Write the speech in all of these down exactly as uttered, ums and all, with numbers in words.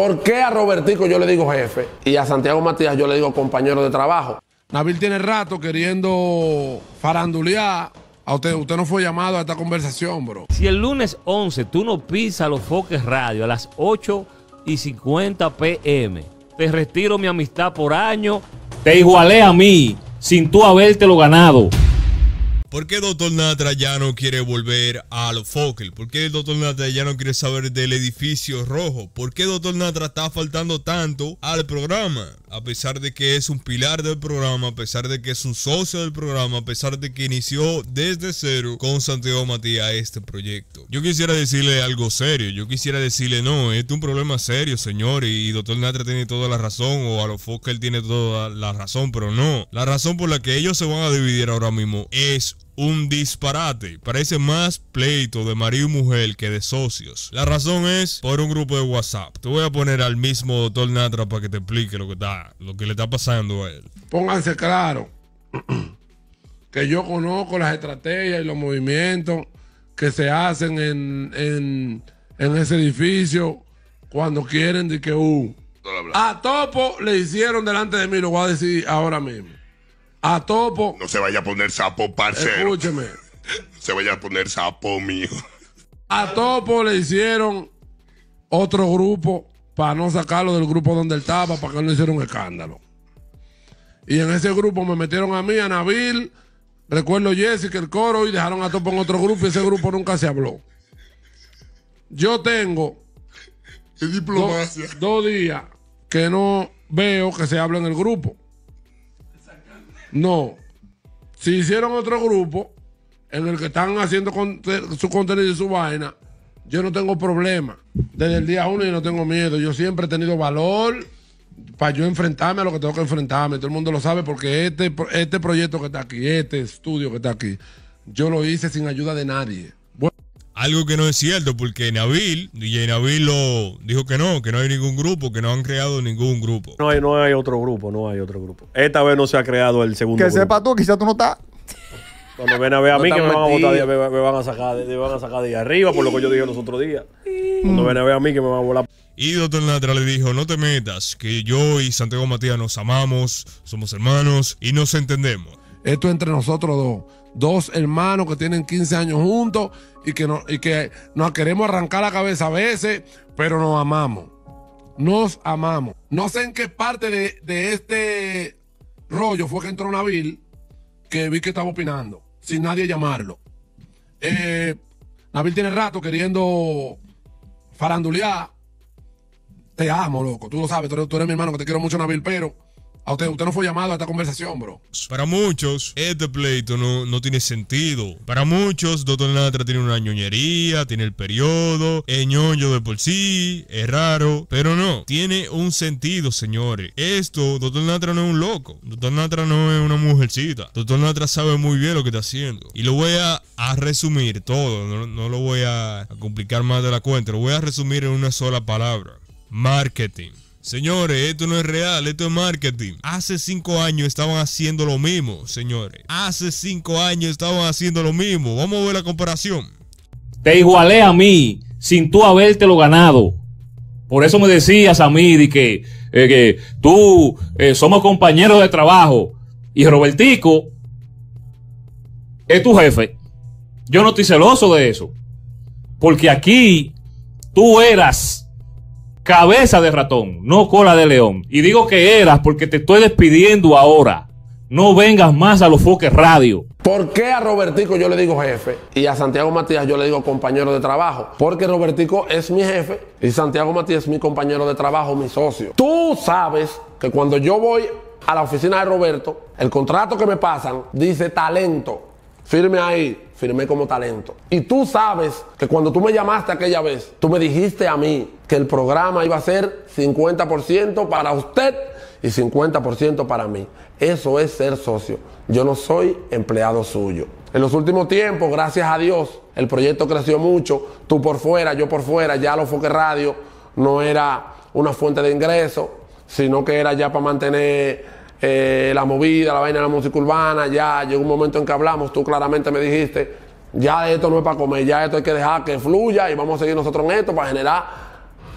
¿Por qué a Robertico yo le digo jefe y a Santiago Matías yo le digo compañero de trabajo? Nabil tiene rato queriendo farandulear. A usted, usted no fue llamado a esta conversación, bro. Si el lunes once tú no pisas los Foque Radio a las ocho y cincuenta p m, te retiro mi amistad por año. Te igualé a mí, sin tú habértelo ganado. ¿Por qué Dotol Nastra ya no quiere volver a Alofoke? ¿Por qué Dotol Nastra ya no quiere saber del Edificio Rojo? ¿Por qué Dotol Nastra está faltando tanto al programa? A pesar de que es un pilar del programa, a pesar de que es un socio del programa, a pesar de que inició desde cero con Santiago Matías este proyecto. Yo quisiera decirle algo serio, yo quisiera decirle no, este es un problema serio, señores, y Dotol Nastra tiene toda la razón, o Alofoke tiene toda la razón, pero no. La razón por la que ellos se van a dividir ahora mismo es un disparate, parece más pleito de marido y mujer que de socios. La razón es por un grupo de WhatsApp. Te voy a poner al mismo Dotol Nastra para que te explique lo que está, lo que le está pasando a él. Pónganse claro que yo conozco las estrategias y los movimientos que se hacen en, en, en ese edificio cuando quieren de que uh, a Topo le hicieron delante de mí, lo voy a decir ahora mismo. A Topo. No se vaya a poner sapo, parcero. Escúcheme. No se vaya a poner sapo, mío. A Topo le hicieron otro grupo para no sacarlo del grupo donde él estaba, para que no hiciera un escándalo. Y en ese grupo me metieron a mí, a Nabil, recuerdo Jessica, el coro, y dejaron a Topo en otro grupo, y ese grupo nunca se habló. Yo tengo dos, dos días que no veo que se hable en el grupo. No, si hicieron otro grupo en el que están haciendo con su contenido y su vaina, yo no tengo problema. Desde el día uno yo no tengo miedo. Yo siempre he tenido valor para yo enfrentarme a lo que tengo que enfrentarme. Todo el mundo lo sabe porque este, este proyecto que está aquí, este estudio que está aquí, yo lo hice sin ayuda de nadie. Bueno. Algo que no es cierto porque Nabil, D J Nabil lo dijo que no, que no hay ningún grupo, que no han creado ningún grupo. No hay, no hay otro grupo, no hay otro grupo. Esta vez no se ha creado el segundo que grupo. Que sepa tú, quizás tú no estás. Cuando ven a ver a mí no que me van a, botar, me, me van a sacar, me van a sacar de ahí arriba por lo que yo dije los otros días. Cuando ven a ver a mí que me van a volar. Y Dotol Nastra le dijo, no te metas, que yo y Santiago Matías nos amamos, somos hermanos y nos entendemos. Esto entre nosotros dos. Dos hermanos que tienen quince años juntos y que, no, y que nos queremos arrancar la cabeza a veces, pero nos amamos. Nos amamos. No sé en qué parte de, de este rollo fue que entró Nabil, que vi que estaba opinando, sin nadie llamarlo. Eh, Nabil tiene rato queriendo farandulear. Te amo, loco. Tú lo sabes, tú eres, tú eres mi hermano, que te quiero mucho, Nabil, pero... A usted, usted no fue llamado a esta conversación, bro. Para muchos, este pleito no, no tiene sentido. Para muchos, Dotol Nastra tiene una ñoñería, tiene el periodo, es ñoño de por sí, es raro, pero no. Tiene un sentido, señores. Esto, Dotol Nastra no es un loco. Dotol Nastra no es una mujercita. Dotol Nastra sabe muy bien lo que está haciendo. Y lo voy a, a resumir todo, no, no lo voy a, a complicar más de la cuenta. Lo voy a resumir en una sola palabra. Marketing. Señores, esto no es real, esto es marketing. Hace cinco años estaban haciendo lo mismo, señores. Hace cinco años estaban haciendo lo mismo. Vamos a ver la comparación. Te igualé a mí, sin tú habértelo ganado. Por eso me decías a mí de que, eh, que tú eh, somos compañeros de trabajo. Y Robertico es tu jefe. Yo no estoy celoso de eso. Porque aquí tú eras... cabeza de ratón, no cola de león. Y digo que eras porque te estoy despidiendo ahora. No vengas más a los Foque Radio. ¿Por qué a Robertico yo le digo jefe y a Santiago Matías yo le digo compañero de trabajo? Porque Robertico es mi jefe y Santiago Matías es mi compañero de trabajo, mi socio. Tú sabes que cuando yo voy a la oficina de Roberto, el contrato que me pasan dice talento. Firme ahí. Firmé como talento. Y tú sabes que cuando tú me llamaste aquella vez, tú me dijiste a mí que el programa iba a ser cincuenta por ciento para usted y cincuenta por ciento para mí. Eso es ser socio. Yo no soy empleado suyo. En los últimos tiempos, gracias a Dios, el proyecto creció mucho. Tú por fuera, yo por fuera. Ya Alofoke Radio no era una fuente de ingreso, sino que era ya para mantener... Eh, la movida, la vaina de la música urbana. Ya llegó un momento en que hablamos, tú claramente me dijiste, ya esto no es para comer, ya esto hay que dejar que fluya y vamos a seguir nosotros en esto para generar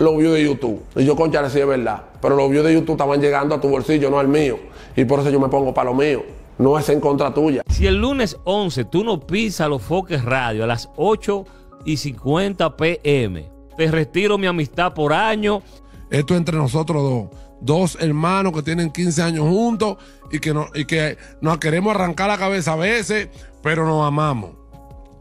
los views de YouTube. Y yo, concha, sí es verdad. Pero los views de YouTube estaban llegando a tu bolsillo, no al mío. Y por eso yo me pongo para lo mío. No es en contra tuya. Si el lunes once tú no pisas los Foque Radio a las ocho y cincuenta pm, te retiro mi amistad por año. Esto entre nosotros dos. Dos hermanos que tienen quince años juntos y que, no, y que nos queremos arrancar la cabeza a veces, pero nos amamos.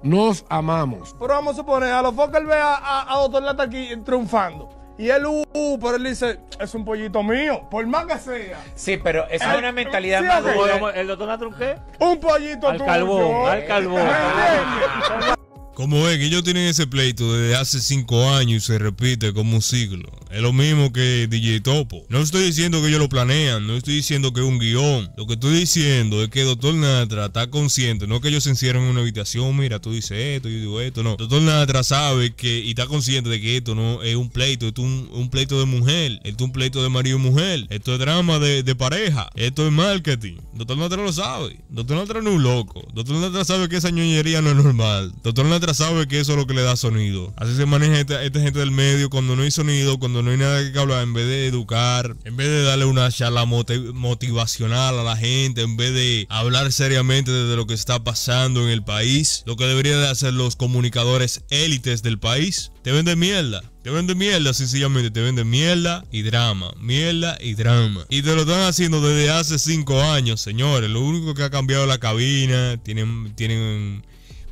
Nos amamos. Pero vamos a suponer, a Alofoke él ve a, a, a Dotol Nastra aquí triunfando. Y él, uh, uh, pero él dice, es un pollito mío, por más que sea. Sí, pero esa es una mentalidad sí, más dura. ¿El Dotol Nastra qué? Un pollito al carbón, al carbón. Como ven, ellos tienen ese pleito desde hace cinco años y se repite como un ciclo. Es lo mismo que D J Topo. No estoy diciendo que ellos lo planean, no estoy diciendo que es un guión. Lo que estoy diciendo es que Dotol Nastra está consciente, no que ellos se encierran en una habitación, mira, tú dices esto, yo digo esto, no. Dotol Nastra sabe que y está consciente de que esto no es un pleito, esto es un, un pleito de mujer, esto es un pleito de marido y mujer, esto es drama de, de pareja, esto es marketing. Dotol Nastra lo sabe. Dotol Nastra no es un loco. Dotol Nastra sabe que esa ñoñería no es normal. Dotol Nastra sabe que eso es lo que le da sonido. Así se maneja esta, esta gente del medio. Cuando no hay sonido, cuando no hay nada que hablar, en vez de educar, en vez de darle una charla motiv motivacional a la gente, en vez de hablar seriamente de lo que está pasando en el país, lo que deberían de hacer los comunicadores élites del país, te venden mierda. Te venden mierda, sencillamente. Te venden mierda y drama. Mierda y drama. Y te lo están haciendo desde hace cinco años, señores. Lo único que ha cambiado es la cabina. Tienen... tienen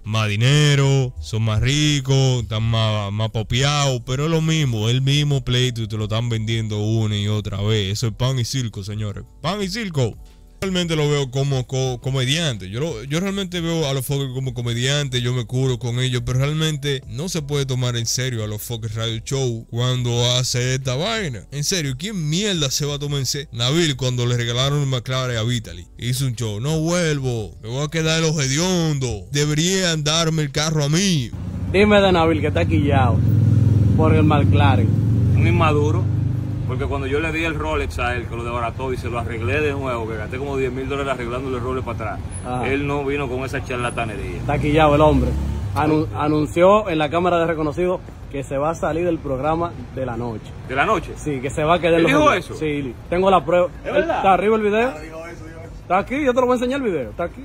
más dinero, son más ricos, están más, más popeados, pero es lo mismo, el mismo pleito y te lo están vendiendo una y otra vez. Eso es pan y circo, señores. Pan y circo. Realmente lo veo como co comediante. Yo, lo, yo realmente veo a Alofoke como comediante. Yo me curo con ellos, pero realmente no se puede tomar en serio a Alofoke Radio Show cuando hace esta vaina. En serio, ¿quién mierda se va a tomar en serio? Nabil, cuando le regalaron un McLaren a Vitaly, hizo un show. No vuelvo, me voy a quedar los hediondos. Deberían darme el carro a mí. Dime de Nabil que está quillado por el McLaren. Un inmaduro. Porque cuando yo le di el Rolex a él, que lo desbarató y se lo arreglé de nuevo, que gasté como diez mil dólares arreglándole el Rolex para atrás, ah. Él no vino con esa charlatanería. Está quillado el hombre. Anun anunció en la cámara de reconocido que se va a salir del programa de la noche. ¿De la noche? Sí, que se va a quedar. ¿Él dijo hombres. Eso? Sí, tengo la prueba. ¿Es verdad? Está arriba el video. Claro, digo eso, digo eso. Está aquí, yo te lo voy a enseñar el video. Está aquí.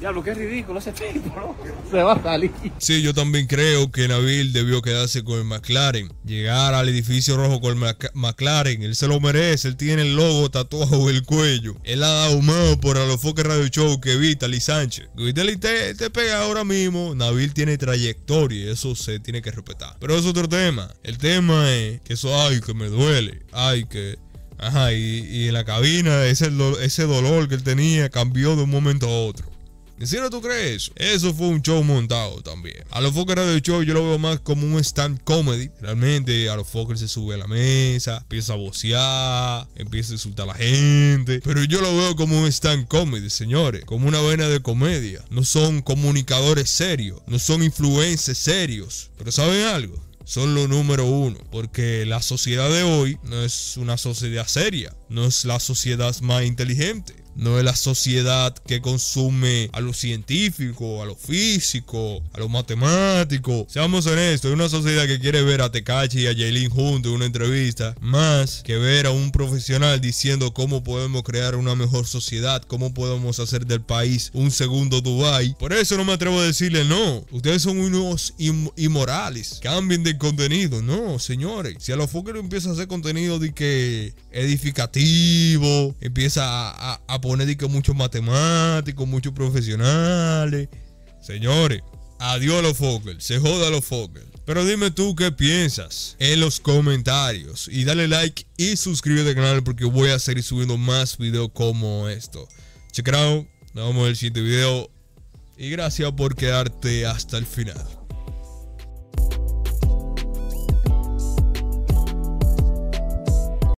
Ya, lo que es ridículo ese tipo, ¿no? Se va a salir. Sí, yo también creo que Nabil debió quedarse con el McLaren. Llegar al edificio rojo con el McLaren. Él se lo merece. Él tiene el logo tatuado en el cuello. Él ha dado más por Alofoke Radio Show que Vitaly Sánchez. Vitaly te, te pega ahora mismo. Nabil tiene trayectoria y eso se tiene que respetar. Pero es otro tema. El tema es que eso, ay, que me duele. Ay, que... Ajá, y, y en la cabina ese, ese dolor que él tenía cambió de un momento a otro. ¿En serio tú crees eso? Eso fue un show montado también. A los Foque Radio Show yo lo veo más como un stand comedy. Realmente a los Foque se sube a la mesa, empieza a vocear, empieza a insultar a la gente. Pero yo lo veo como un stand comedy, señores. Como una vena de comedia. No son comunicadores serios. No son influencers serios. Pero ¿saben algo? Son lo número uno. Porque la sociedad de hoy no es una sociedad seria. No es la sociedad más inteligente. No es la sociedad que consume a los científicos, a los físicos, a los matemáticos. Seamos honestos, es una sociedad que quiere ver a Tecachi y a Jaylin juntos en una entrevista, más que ver a un profesional diciendo cómo podemos crear una mejor sociedad, cómo podemos hacer del país un segundo Dubái. Por eso no me atrevo a decirle no. Ustedes son unos im inmorales. Cambien de contenido. No, señores. Si a los Foque empieza a hacer contenido de que edificativo, empieza a, a, a poner que muchos matemáticos, muchos profesionales. Señores, adiós a los Foque, se joda a los Foque. Pero dime tú qué piensas en los comentarios. Y dale like y suscríbete al canal porque voy a seguir subiendo más videos como esto. Check it out, nos vemos en el siguiente video. Y gracias por quedarte hasta el final.